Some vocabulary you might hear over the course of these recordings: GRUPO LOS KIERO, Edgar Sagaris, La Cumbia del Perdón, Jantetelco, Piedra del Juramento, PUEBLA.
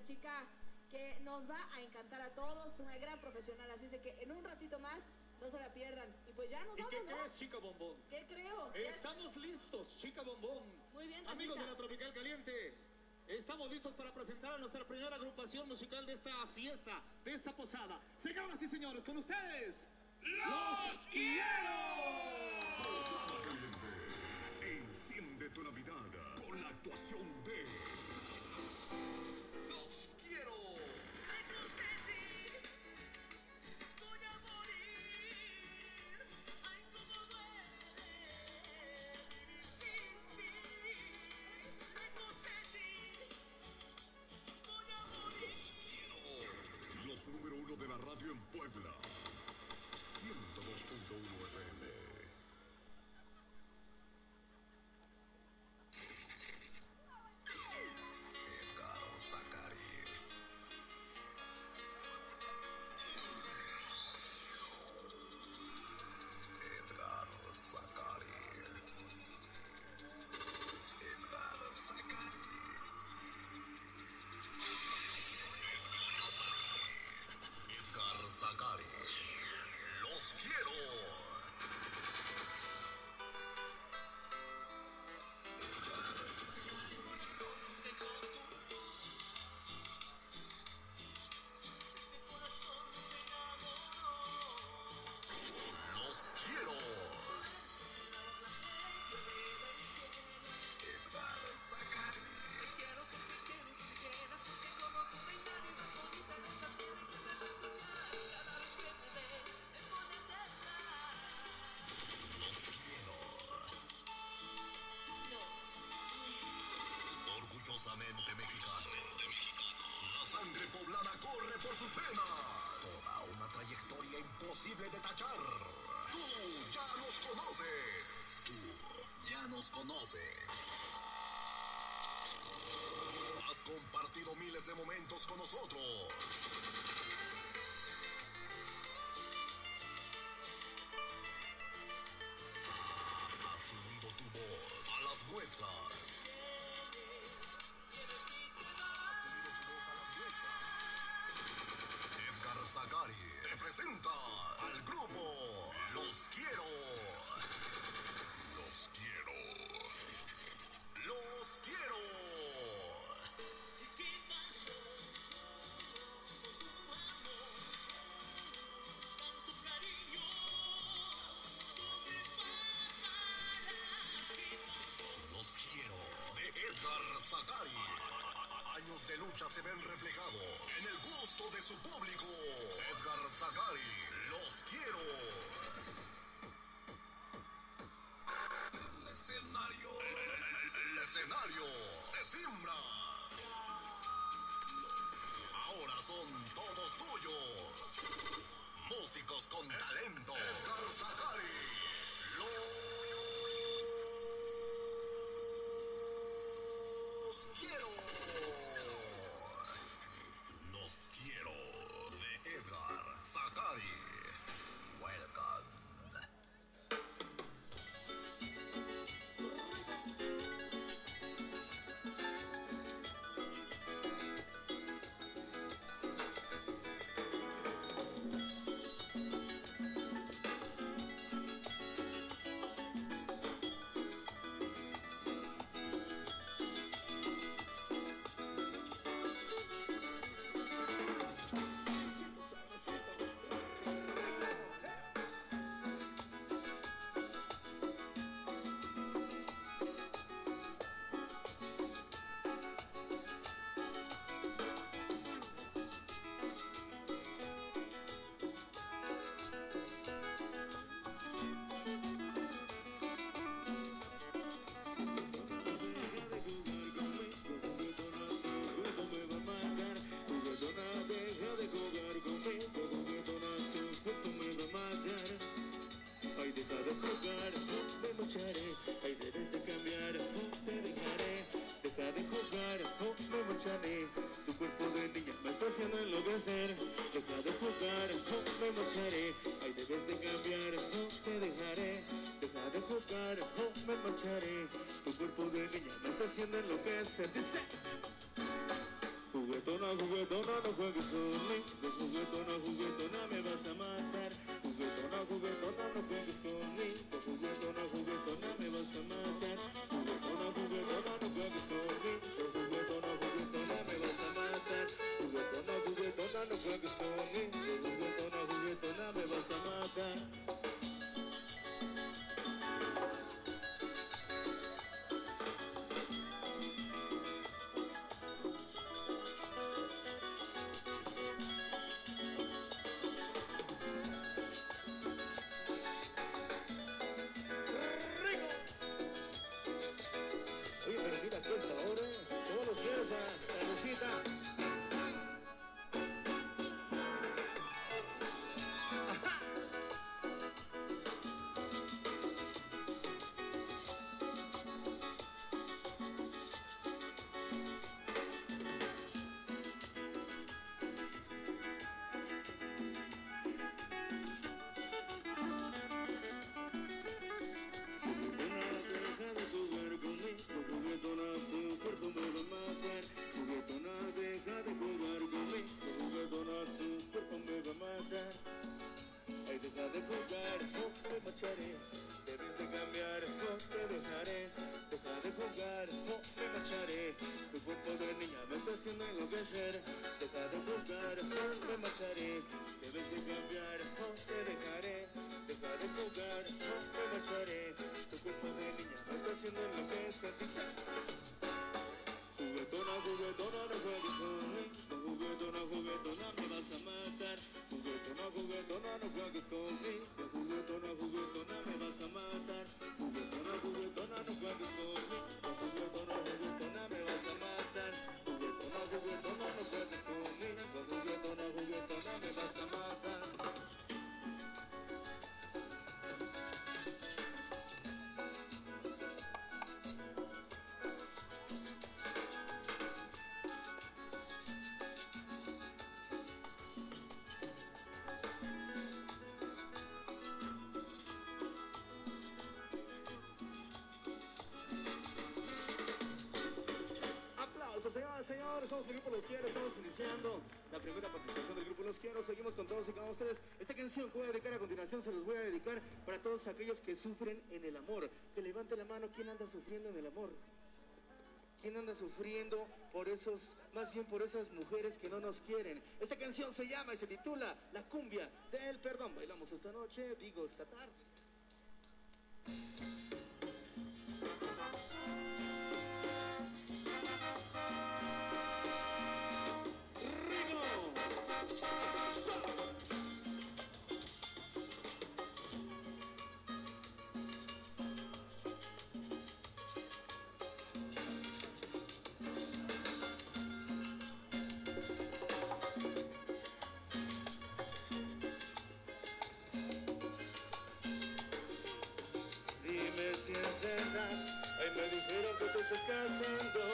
una chica que nos va a encantar a todos, una gran profesional, así que en un ratito más no se la pierdan. Y pues ya nos vamos, ¿no? ¿Qué crees, Chica Bombón? ¿Qué creo? Estamos listos, Chica Bombón. Muy bien, Rafita. Amigos de la Tropical Caliente, estamos listos para presentar a nuestra primera agrupación musical de esta fiesta, de esta posada. Señoras y señores, con ustedes, ¡Los Quiero! Posada Caliente, enciende tu Navidad con la actuación de Los Quiero. Número uno de la radio en Puebla, 102.1 FM. Edgar Sagaris. Edgar Sagaris. Edgar Sagaris. Sagaris, Los Quiero. Los Quiero. Orgullosamente mexicano, la sangre poblana corre por sus venas. Toda una trayectoria imposible de tachar. Tú ya nos conoces. Tú ya nos conoces. Has compartido miles de momentos con nosotros. Has unido tu voz a las nuestras. Sagari te presenta al grupo Los Quiero. Los Quiero. Los Quiero. Los Quiero de Edgar Sagaris. Años de lucha se ven reflejados en el gusto de su público. Edgar Sagaris, Los Quiero. El escenario se simbra. Ahora son todos tuyos. Músicos con talento. Edgar Sagaris, Los Quiero. Los Quiero de Edgar Sagaris. Welcome. Juguetona juguetona, juguetona, me vas a matar. Juguetona, juguetona, no juegues conmigo. Juguetona, juguetona, me vas a matar. Juguetona, juguetona, no juegues conmigo. Juguetona, juguetona, me vas a matar. Juguetona, juguetona, no juegues conmigo. Juguetona, juguetona, me vas a matar. Somos el Grupo Los Quiero, estamos iniciando la primera participación del Grupo Los Quiero. Seguimos con todos y cada ustedes. Esta canción que voy a dedicar a continuación se los voy a dedicar para todos aquellos que sufren en el amor. Que levante la mano, ¿quién anda sufriendo en el amor? ¿Quién anda sufriendo por esos, más bien por esas mujeres que no nos quieren? Esta canción se llama y se titula La Cumbia del Perdón. Bailamos esta noche, digo esta tarde. Ay, me dijeron que te estás casando.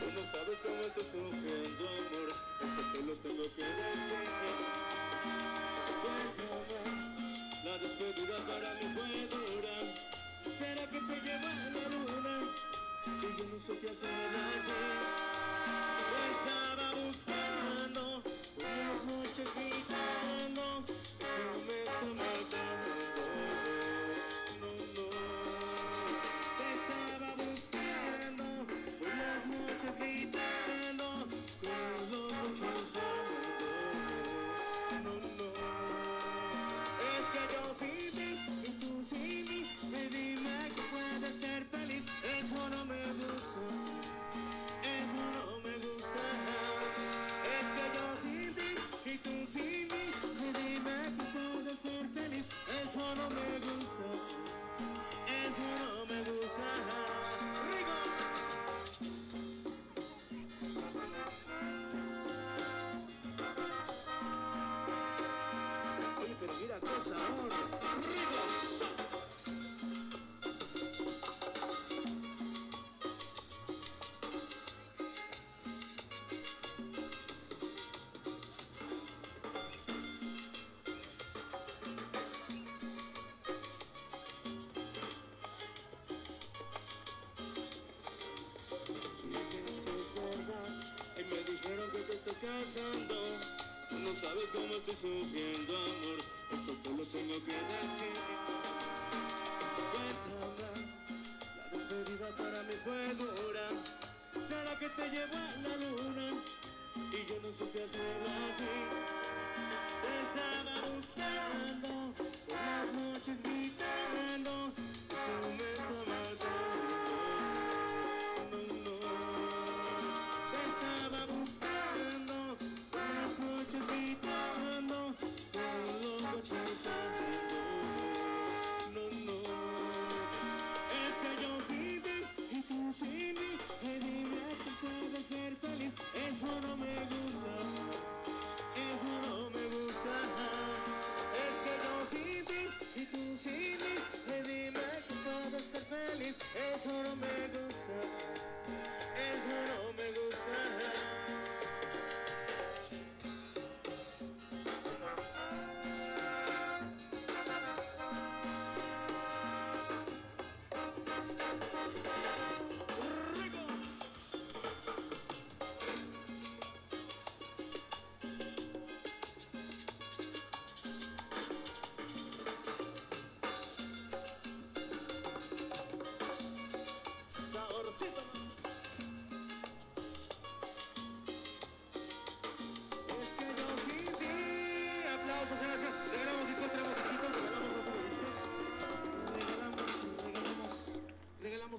Tú no sabes cómo estás sufriendo, amor. Esto te lo tengo que decir. Déjame, la despedida para mí fue dura. ¿Será que te lleva a la luna? Que yo no sé qué hacer así. Estaba buscando una noche gritando. Eso me está matando. Casando, como tú sufriendo amor, esto te lo tengo que decir. Cuéntame, la despedida para mí fue dura, será que te llevo a la luna y yo no supe hacerlo así. Te estaba buscando, por las noches gritando, tú me estabas. Eso no me gusta, eso no me gusta. Es que yo sin ti y tú sin mí, y dime que puedo ser feliz. Eso no me gusta, eso no me gusta.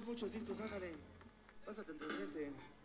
Muchos discos, ándale, pásate entre frente.